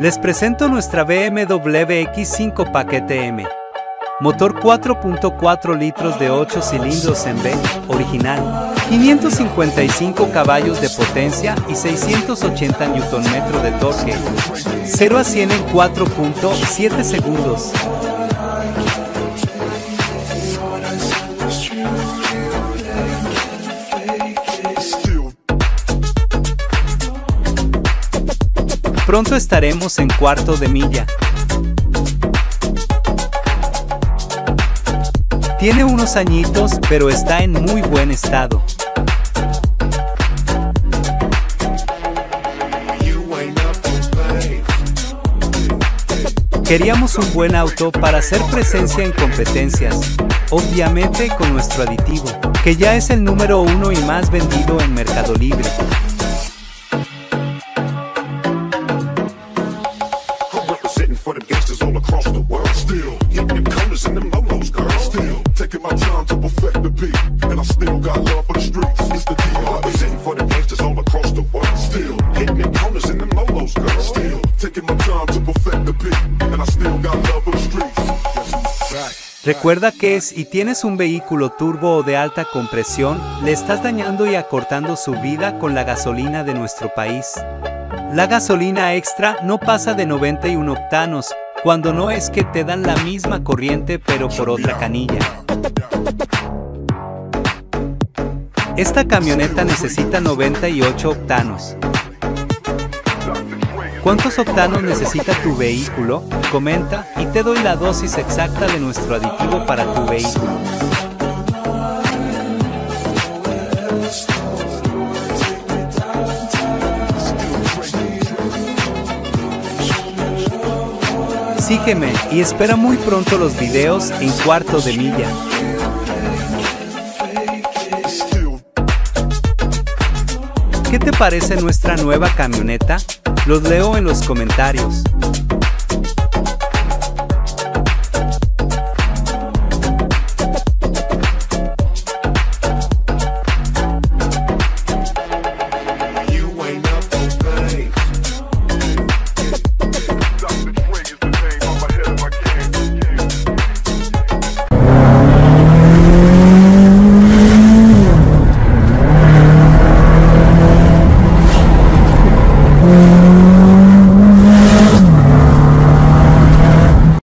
Les presento nuestra BMW X5 paquete M. Motor 4.4 litros de 8 cilindros en V, original, 555 caballos de potencia y 680 Nm de torque, 0 a 100 en 4.7 segundos. Pronto estaremos en cuarto de milla. Tiene unos añitos, pero está en muy buen estado. Queríamos un buen auto para hacer presencia en competencias, obviamente con nuestro aditivo, que ya es el número 1 y más vendido en Mercado Libre. Recuerda que si tienes un vehículo turbo o de alta compresión, le estás dañando y acortando su vida con la gasolina de nuestro país. La gasolina extra no pasa de 91 octanos, cuando no es que te dan la misma corriente pero por otra canilla. Esta camioneta necesita 98 octanos. ¿Cuántos octanos necesita tu vehículo? Comenta y te doy la dosis exacta de nuestro aditivo para tu vehículo. Sígueme y espera muy pronto los videos en cuarto de milla. ¿Qué te parece nuestra nueva camioneta? Los leo en los comentarios.